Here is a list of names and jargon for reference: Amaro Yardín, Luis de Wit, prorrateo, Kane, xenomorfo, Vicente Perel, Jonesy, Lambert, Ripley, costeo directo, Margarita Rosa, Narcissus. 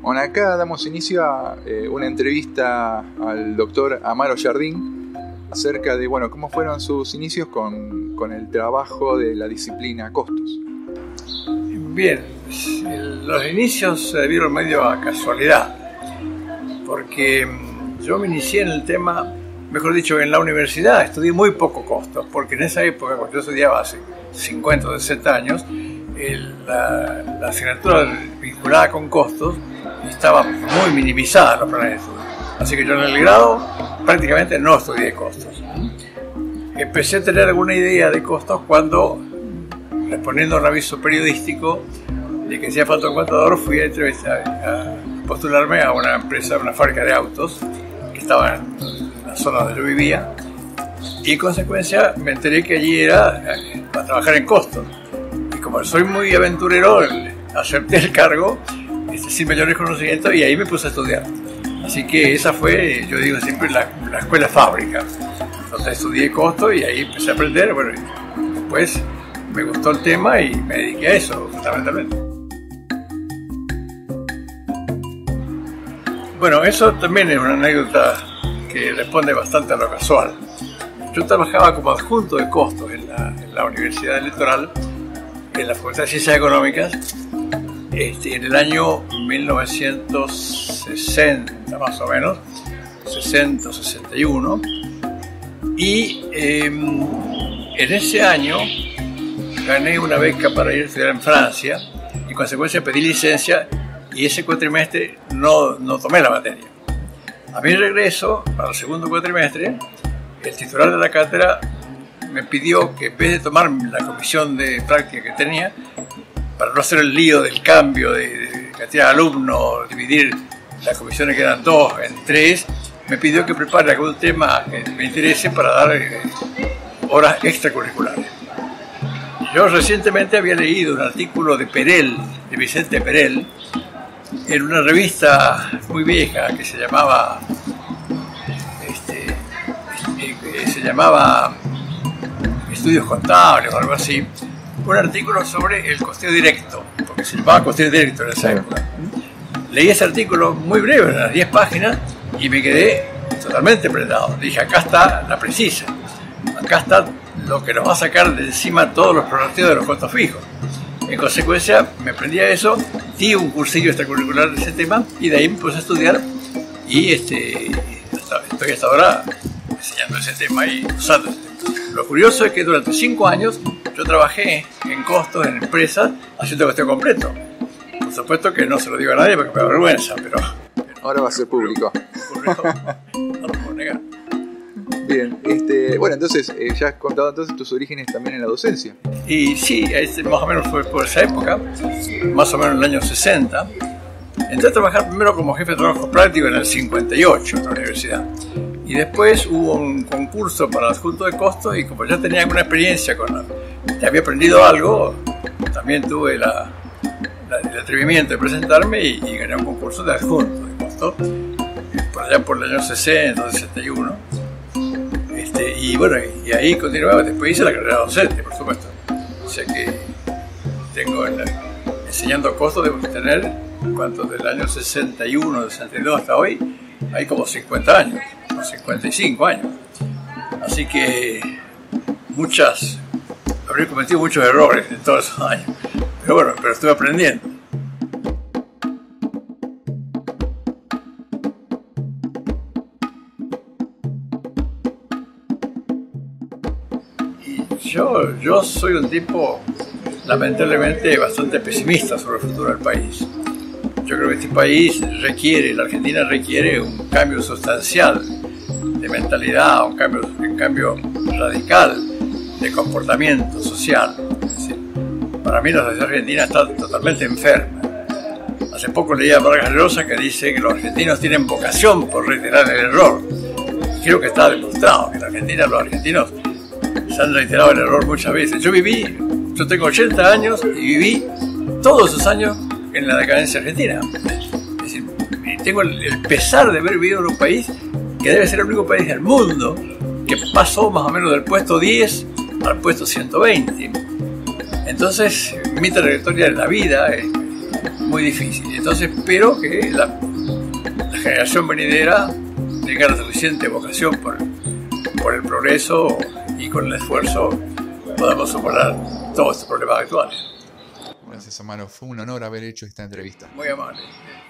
Bueno, acá damos inicio a una entrevista al doctor Amaro Yardín acerca de, bueno, cómo fueron sus inicios con el trabajo de la disciplina costos. Bien, los inicios se dieron medio a casualidad, porque yo me inicié en el tema, mejor dicho, en la universidad estudié muy poco costos, porque en esa época, cuando yo estudiaba hace 50 o 60 años, la asignatura vinculada con costos estaba muy minimizada en los planes de estudio. Así que yo en el grado prácticamente no estudié costos. Empecé a tener alguna idea de costos cuando, respondiendo a un aviso periodístico de que hacía falta un contador, fui a postularme a una empresa, una fábrica de autos que estaba en la zona donde yo vivía, y en consecuencia me enteré que allí era para trabajar en costos. Y como soy muy aventurero, acepté el cargo sin mayores conocimientos y ahí me puse a estudiar. Así que esa fue, yo digo siempre, la escuela fábrica. Entonces estudié costos y ahí empecé a aprender. Bueno, después me gustó el tema y me dediqué a eso, fundamentalmente. Bueno, eso también es una anécdota que responde bastante a lo casual. Yo trabajaba como adjunto de costos en la Universidad Electoral, en la Facultad de Ciencias Económicas, en el año 1960, más o menos, 60, 61, y en ese año gané una beca para ir a estudiar en Francia, y en consecuencia pedí licencia, y ese cuatrimestre no tomé la materia. A mi regreso, para el segundo cuatrimestre, el titular de la cátedra me pidió que, en vez de tomar la comisión de práctica que tenía, para no hacer el lío del cambio de cantidad de alumnos, dividir las comisiones que eran 2 en 3, me pidió que prepare algún tema que me interese para dar horas extracurriculares. Yo recientemente había leído un artículo de Perel, de Vicente Perel, en una revista muy vieja que se llamaba Estudios Contables o algo así, un artículo sobre el costeo directo, porque se llamaba costeo directo en esa época. Leí ese artículo muy breve, unas 10 páginas, y me quedé totalmente prendado. Dije, acá está la precisa, acá está lo que nos va a sacar de encima todos los prorrateos de los costos fijos. En consecuencia, me prendí a eso, di un cursillo extracurricular de ese tema, y de ahí me puse a estudiar, y estoy hasta ahora enseñando ese tema y usando ese tema. Lo curioso es que durante 5 años yo trabajé en costos, en empresas, haciendo costeo completo. Por supuesto que no se lo digo a nadie porque me avergüenza, pero ahora va a ser público. No lo puedo negar. Bien, bueno, entonces ya has contado entonces tus orígenes también en la docencia. Y sí, más o menos fue por esa época, más o menos en el año 60. Entré a trabajar primero como jefe de trabajo práctico en el 58 en la universidad. Y después hubo un concurso para adjunto de costos y como ya tenía alguna experiencia ya había aprendido algo, también tuve el atrevimiento de presentarme y gané un concurso de adjunto de costos, por allá por el año 60, 61. Y bueno, y ahí continuaba, después hice la carrera docente, por supuesto. O sea que tengo enseñando costos, debo tener, ¿cuánto? Del año 61, 62 hasta hoy, hay como 50 años. 55 años, así que habré cometido muchos errores en todos esos años, pero bueno, estuve aprendiendo. Y yo soy un tipo lamentablemente bastante pesimista sobre el futuro del país. Yo creo que este país la Argentina requiere un cambio sustancial de mentalidad, un cambio radical de comportamiento social. Es decir, para mí la sociedad argentina está totalmente enferma. Hace poco leí a Margarita Rosa que dice que los argentinos tienen vocación por reiterar el error. Creo que está demostrado que en Argentina los argentinos se han reiterado el error muchas veces. Yo tengo 80 años y viví todos esos años en la decadencia argentina. Es decir, tengo el pesar de haber vivido en un país que debe ser el único país del mundo que pasó más o menos del puesto 10 al puesto 120. Entonces, mi trayectoria en la vida muy difícil. Entonces espero que la generación venidera tenga la suficiente vocación por el progreso y con el esfuerzo podamos superar todos estos problemas actuales. Gracias, Amaro. Fue un honor haber hecho esta entrevista. Muy amable.